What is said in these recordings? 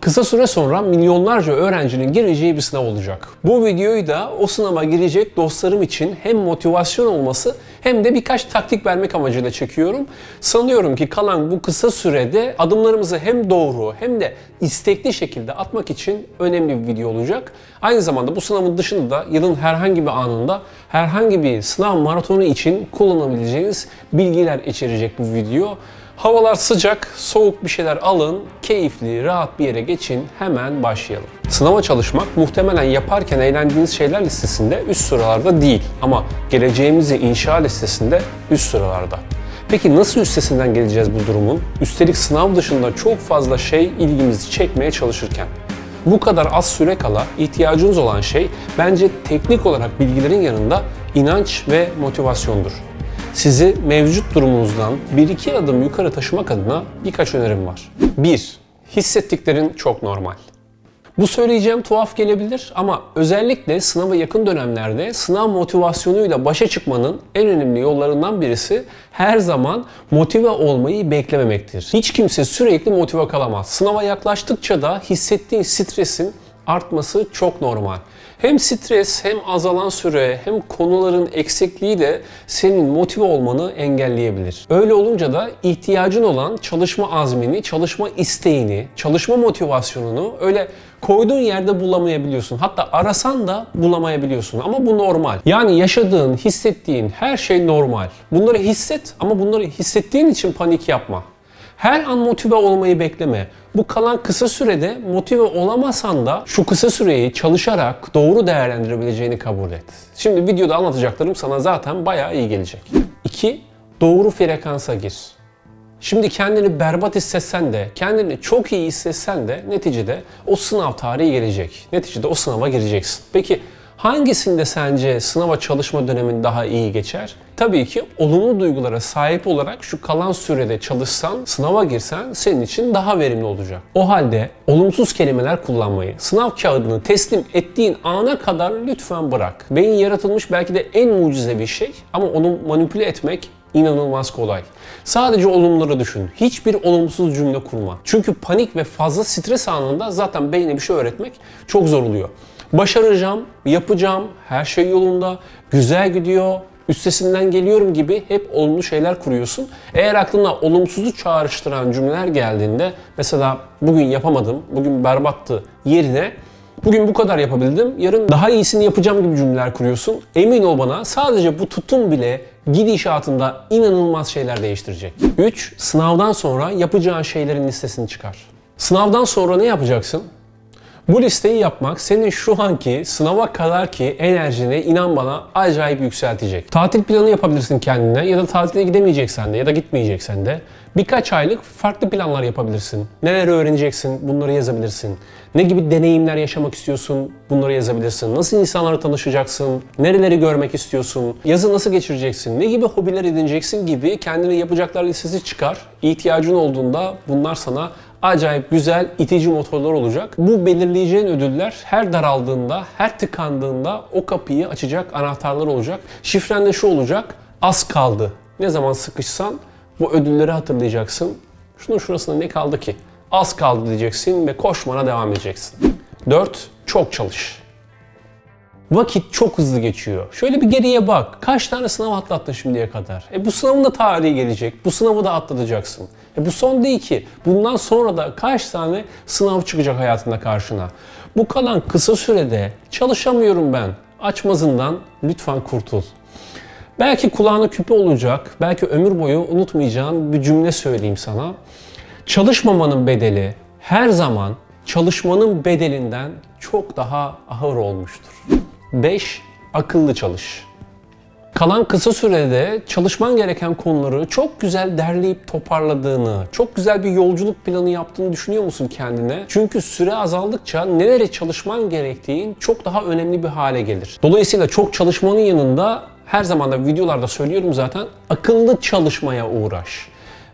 kısa süre sonra milyonlarca öğrencinin gireceği bir sınav olacak. Bu videoyu da o sınava girecek dostlarım için hem motivasyon olması hem de birkaç taktik vermek amacıyla çekiyorum. Sanıyorum ki kalan bu kısa sürede adımlarımızı hem doğru hem de istekli şekilde atmak için önemli bir video olacak. Aynı zamanda bu sınavın dışında da yılın herhangi bir anında herhangi bir sınav maratonu için kullanabileceğiniz bilgiler içerecek bu video. Havalar sıcak, soğuk bir şeyler alın, keyifli, rahat bir yere geçin, hemen başlayalım. Sınava çalışmak muhtemelen yaparken eğlendiğiniz şeyler listesinde üst sıralarda değil ama geleceğimizi inşa listesinde üst sıralarda. Peki nasıl üstesinden geleceğiz bu durumun? Üstelik sınav dışında çok fazla şey ilgimizi çekmeye çalışırken. Bu kadar az süre kala ihtiyacınız olan şey bence teknik olarak bilgilerin yanında inanç ve motivasyondur. Sizi mevcut durumunuzdan 1-2 adım yukarı taşımak adına birkaç önerim var. 1. Hissettiklerin çok normal. Bu söyleyeceğim tuhaf gelebilir ama özellikle sınava yakın dönemlerde sınav motivasyonuyla başa çıkmanın en önemli yollarından birisi her zaman motive olmayı beklememektir. Hiç kimse sürekli motive kalamaz. Sınava yaklaştıkça da hissettiğin stresin artması çok normal. Hem stres hem azalan süre hem konuların eksikliği de senin motive olmanı engelleyebilir. Öyle olunca da ihtiyacın olan çalışma azmini, çalışma isteğini, çalışma motivasyonunu öyle koyduğun yerde bulamayabiliyorsun. Hatta arasan da bulamayabiliyorsun ama bu normal. Yani yaşadığın, hissettiğin her şey normal. Bunları hisset ama bunları hissettiğin için panik yapma. Her an motive olmayı bekleme. Bu kalan kısa sürede motive olamasan da şu kısa süreyi çalışarak doğru değerlendirebileceğini kabul et. Şimdi videoda anlatacaklarım sana zaten bayağı iyi gelecek. 2. Doğru frekansa gir. Şimdi kendini berbat hissetsen de, kendini çok iyi hissetsen de neticede o sınav tarihi gelecek. Neticede o sınava gireceksin. Peki hangisinde sence sınava çalışma dönemin daha iyi geçer? Tabii ki olumlu duygulara sahip olarak şu kalan sürede çalışsan, sınava girsen senin için daha verimli olacak. O halde olumsuz kelimeler kullanmayı, sınav kağıdını teslim ettiğin ana kadar lütfen bırak. Beyin yaratılmış belki de en mucizevi şey ama onu manipüle etmek İnanılmaz kolay. Sadece olumları düşün. Hiçbir olumsuz cümle kurma. Çünkü panik ve fazla stres anında zaten beyne bir şey öğretmek çok zor oluyor. Başaracağım, yapacağım, her şey yolunda, güzel gidiyor, üstesinden geliyorum gibi hep olumlu şeyler kuruyorsun. Eğer aklına olumsuzu çağrıştıran cümleler geldiğinde mesela bugün yapamadım, bugün berbattı yerine bugün bu kadar yapabildim, yarın daha iyisini yapacağım gibi cümleler kuruyorsun. Emin ol bana sadece bu tutum bile gidişatında inanılmaz şeyler değiştirecek. 3. Sınavdan sonra yapacağın şeylerin listesini çıkar. Sınavdan sonra ne yapacaksın? Bu listeyi yapmak senin şu anki sınava kadar ki enerjini inan bana acayip yükseltecek. Tatil planı yapabilirsin kendine ya da tatile gidemeyeceksen de ya da gitmeyeceksen de birkaç aylık farklı planlar yapabilirsin. Neler öğreneceksin bunları yazabilirsin. Ne gibi deneyimler yaşamak istiyorsun bunları yazabilirsin. Nasıl insanlarla tanışacaksın, nereleri görmek istiyorsun, yazı nasıl geçireceksin, ne gibi hobiler edineceksin gibi kendine yapacaklar listesi çıkar. İhtiyacın olduğunda bunlar sana acayip güzel itici motorlar olacak. Bu belirleyeceğin ödüller her daraldığında, her tıkandığında o kapıyı açacak anahtarlar olacak. Şifren de şu olacak, az kaldı. Ne zaman sıkışsan bu ödülleri hatırlayacaksın. Şunun şurasında ne kaldı ki? Az kaldı diyeceksin ve koşmana devam edeceksin. 4. Çok çalış. Vakit çok hızlı geçiyor. Şöyle bir geriye bak. Kaç tane sınav atlattın şimdiye kadar? Bu sınavın da tarihi gelecek. Bu sınavı da atlatacaksın. Bu son değil ki. Bundan sonra da kaç tane sınav çıkacak hayatında karşına? Bu kalan kısa sürede çalışamıyorum ben açmazından lütfen kurtul. Belki kulağına küpe olacak, belki ömür boyu unutmayacağın bir cümle söyleyeyim sana. Çalışmamanın bedeli her zaman çalışmanın bedelinden çok daha ağır olmuştur. 5. Akıllı çalış. Kalan kısa sürede çalışman gereken konuları çok güzel derleyip toparladığını, çok güzel bir yolculuk planı yaptığını düşünüyor musun kendine? Çünkü süre azaldıkça nelere çalışman gerektiğin çok daha önemli bir hale gelir. Dolayısıyla çok çalışmanın yanında her zaman da videolarda söylüyorum zaten akıllı çalışmaya uğraş.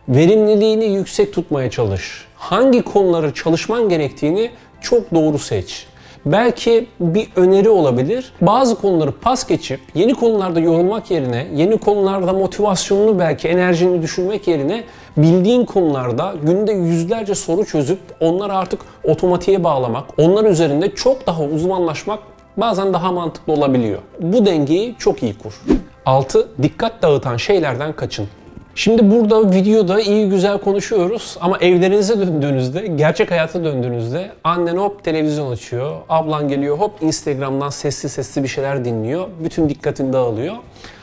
Verimliliğini yüksek tutmaya çalış. Hangi konuları çalışman gerektiğini çok doğru seç. belki bir öneri olabilir. Bazı konuları pas geçip yeni konularda yorulmak yerine, yeni konularda motivasyonunu belki enerjini düşürmek yerine bildiğin konularda günde yüzlerce soru çözüp onları artık otomatiğe bağlamak, onlar üzerinde çok daha uzmanlaşmak bazen daha mantıklı olabiliyor. Bu dengeyi çok iyi kur. 6. Dikkat dağıtan şeylerden kaçın. Şimdi burada videoda iyi güzel konuşuyoruz ama evlerinize döndüğünüzde, gerçek hayata döndüğünüzde annen hop televizyon açıyor, ablan geliyor hop Instagram'dan sesli sesli bir şeyler dinliyor, bütün dikkatin dağılıyor.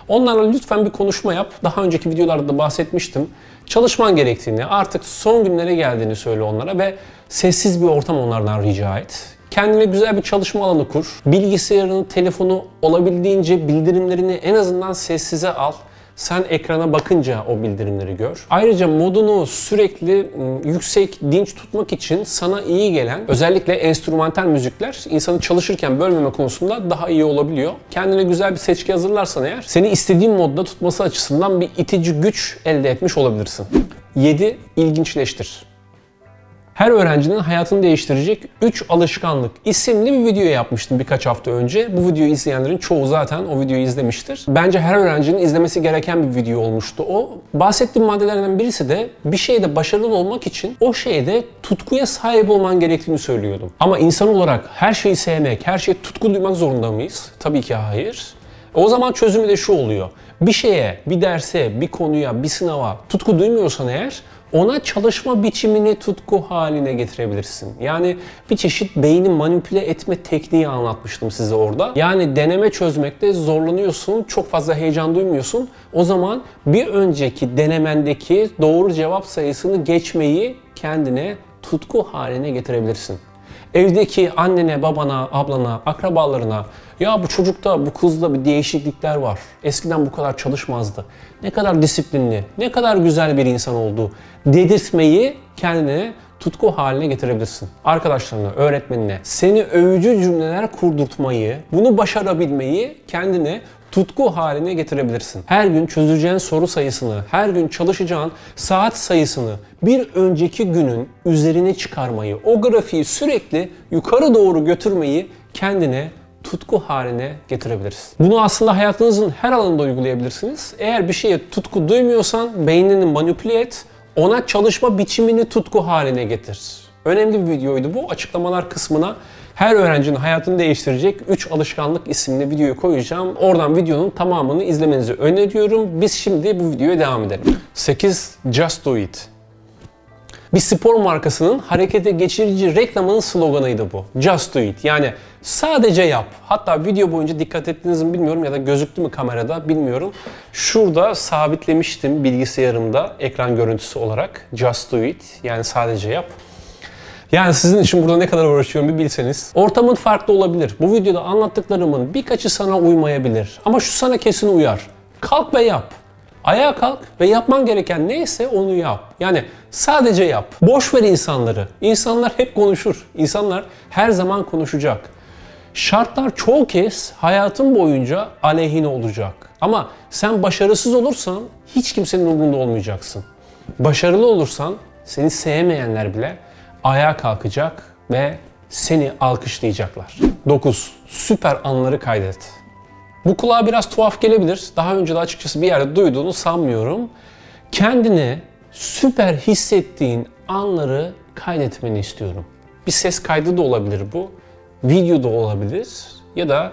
Onlarla lütfen bir konuşma yap. Daha önceki videolarda da bahsetmiştim. Çalışman gerektiğini, artık son günlere geldiğini söyle onlara ve sessiz bir ortam onlardan rica et. Kendine güzel bir çalışma alanı kur. Bilgisayarını, telefonu olabildiğince bildirimlerini en azından sessize al. Sen ekrana bakınca o bildirimleri gör. Ayrıca modunu sürekli yüksek, dinç tutmak için sana iyi gelen özellikle enstrümantal müzikler insanı çalışırken bölmeme konusunda daha iyi olabiliyor. Kendine güzel bir seçki hazırlarsan eğer seni istediğin modda tutması açısından bir itici güç elde etmiş olabilirsin. 7. İlginçleştir. Her öğrencinin hayatını değiştirecek 3 alışkanlık isimli bir video yapmıştım birkaç hafta önce. Bu videoyu izleyenlerin çoğu zaten o videoyu izlemiştir. Bence her öğrencinin izlemesi gereken bir video olmuştu o. Bahsettiğim maddelerden birisi de bir şeyde başarılı olmak için o şeyde tutkuya sahip olman gerektiğini söylüyordum. Ama insan olarak her şeyi sevmek, her şeye tutku duymak zorunda mıyız? Tabii ki hayır. O zaman çözümü de şu oluyor. Bir şeye, bir derse, bir konuya, bir sınava tutku duymuyorsan eğer ona çalışma biçimini tutku haline getirebilirsin. Yani bir çeşit beyni manipüle etme tekniği anlatmıştım size orada. Yani deneme çözmekte zorlanıyorsun, çok fazla heyecan duymuyorsun. O zaman bir önceki denemendeki doğru cevap sayısını geçmeyi kendine tutku haline getirebilirsin. Evdeki annene, babana, ablana, akrabalarına ya bu çocukta, bu kızda bir değişiklikler var. Eskiden bu kadar çalışmazdı. Ne kadar disiplinli, ne kadar güzel bir insan oldu dedirtmeyi kendine tutku haline getirebilirsin. Arkadaşlarına, öğretmenine seni övücü cümleler kurdurtmayı, bunu başarabilmeyi kendine tutku haline getirebilirsin. Her gün çözeceğin soru sayısını, her gün çalışacağın saat sayısını bir önceki günün üzerine çıkarmayı, o grafiği sürekli yukarı doğru götürmeyi kendine tutku haline getirebiliriz. Bunu aslında hayatınızın her alanında uygulayabilirsiniz. Eğer bir şeye tutku duymuyorsan beynini manipüle et, ona çalışma biçimini tutku haline getir. Önemli bir videoydu bu. Açıklamalar kısmına her öğrencinin hayatını değiştirecek 3 alışkanlık isimli videoyu koyacağım. Oradan videonun tamamını izlemenizi öneriyorum. Biz şimdi bu videoya devam edelim. 8. Just Do It. Bir spor markasının harekete geçirici reklamının sloganıydı bu. Just Do It. Yani sadece yap. Hatta video boyunca dikkat ettiniz mi bilmiyorum ya da gözüktü mü kamerada bilmiyorum. Şurada sabitlemiştim bilgisayarımda ekran görüntüsü olarak. Just Do It. Yani sadece yap. Yani sizin için burada ne kadar uğraşıyorum bir bilseniz. Ortamın farklı olabilir. Bu videoda anlattıklarımın birkaçı sana uymayabilir. Ama şu sana kesin uyar. Kalk ve yap. Ayağa kalk ve yapman gereken neyse onu yap. Yani sadece yap. Boş ver insanları. İnsanlar hep konuşur. İnsanlar her zaman konuşacak. Şartlar çoğu kez hayatın boyunca aleyhine olacak. Ama sen başarısız olursan hiç kimsenin umurunda olmayacaksın. Başarılı olursan seni sevmeyenler bile ayağa kalkacak ve seni alkışlayacaklar. 9. Süper anları kaydet. Bu kulağa biraz tuhaf gelebilir. Daha önce de açıkçası bir yerde duyduğunu sanmıyorum. Kendini süper hissettiğin anları kaydetmeni istiyorum. Bir ses kaydı da olabilir bu. Video da olabilir. Ya da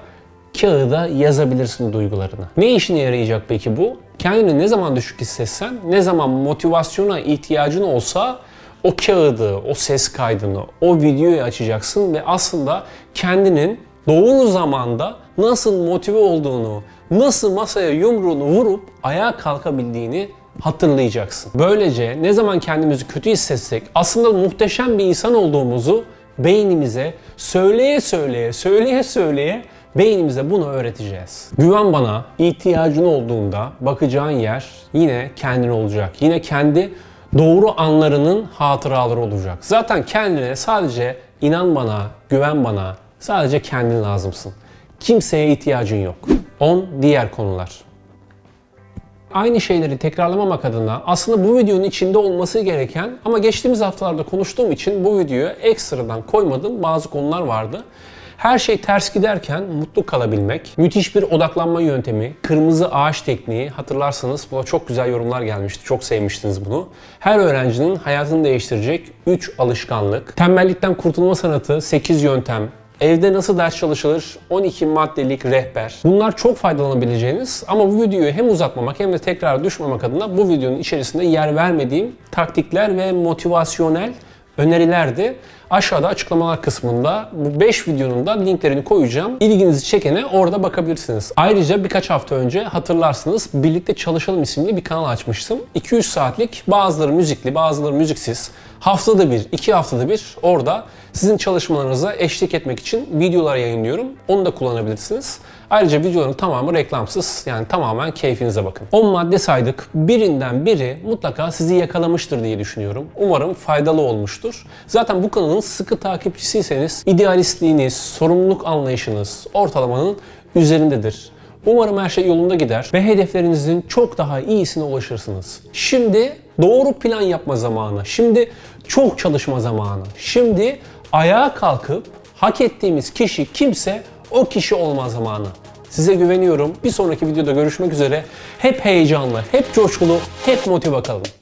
kağıda yazabilirsin duygularını. Ne işine yarayacak peki bu? Kendini ne zaman düşük hissetsen, ne zaman motivasyona ihtiyacın olsa o kağıdı, o ses kaydını, o videoyu açacaksın ve aslında kendinin doğru zamanda nasıl motive olduğunu, nasıl masaya yumruğunu vurup ayağa kalkabildiğini hatırlayacaksın. Böylece ne zaman kendimizi kötü hissetsek aslında muhteşem bir insan olduğumuzu beynimize söyleye söyleye beynimize bunu öğreteceğiz. Güven bana, ihtiyacın olduğunda bakacağın yer yine kendin olacak. Yine kendi doğru anlarının hatıraları olacak. Zaten kendine sadece inan bana, güven bana, sadece kendin lazımsın. Kimseye ihtiyacın yok. 10. Diğer konular. Aynı şeyleri tekrarlamamak adına aslında bu videonun içinde olması gereken ama geçtiğimiz haftalarda konuştuğum için bu videoya ekstradan koymadığım bazı konular vardı. Her şey ters giderken mutlu kalabilmek, müthiş bir odaklanma yöntemi, kırmızı ağaç tekniği, hatırlarsanız buna çok güzel yorumlar gelmişti, çok sevmiştiniz bunu. Her öğrencinin hayatını değiştirecek 3 alışkanlık, tembellikten kurtulma sanatı, 8 yöntem, evde nasıl ders çalışılır, 12 maddelik rehber. Bunlar çok faydalanabileceğiniz ama bu videoyu hem uzatmamak hem de tekrar düşmemek adına bu videonun içerisinde yer vermediğim taktikler ve motivasyonel önerilerdi. Aşağıda açıklamalar kısmında bu 5 videonun da linklerini koyacağım. İlginizi çekene orada bakabilirsiniz. Ayrıca birkaç hafta önce hatırlarsınız Birlikte Çalışalım isimli bir kanal açmıştım. 200 saatlik, bazıları müzikli, bazıları müziksiz. Haftada bir, 2 haftada bir orada sizin çalışmalarınıza eşlik etmek için videolar yayınlıyorum. Onu da kullanabilirsiniz. Ayrıca videoların tamamı reklamsız. Yani tamamen keyfinize bakın. 10 madde saydık. Birinden biri mutlaka sizi yakalamıştır diye düşünüyorum. Umarım faydalı olmuştur. Zaten bu kanalın sıkı takipçisiyseniz idealistliğiniz, sorumluluk anlayışınız ortalamanın üzerindedir. Umarım her şey yolunda gider ve hedeflerinizin çok daha iyisine ulaşırsınız. Şimdi doğru plan yapma zamanı, şimdi çok çalışma zamanı, şimdi ayağa kalkıp hak ettiğimiz kişi kimse o kişi olma zamanı. Size güveniyorum. Bir sonraki videoda görüşmek üzere. Hep heyecanlı, hep coşkulu, hep motive kalın.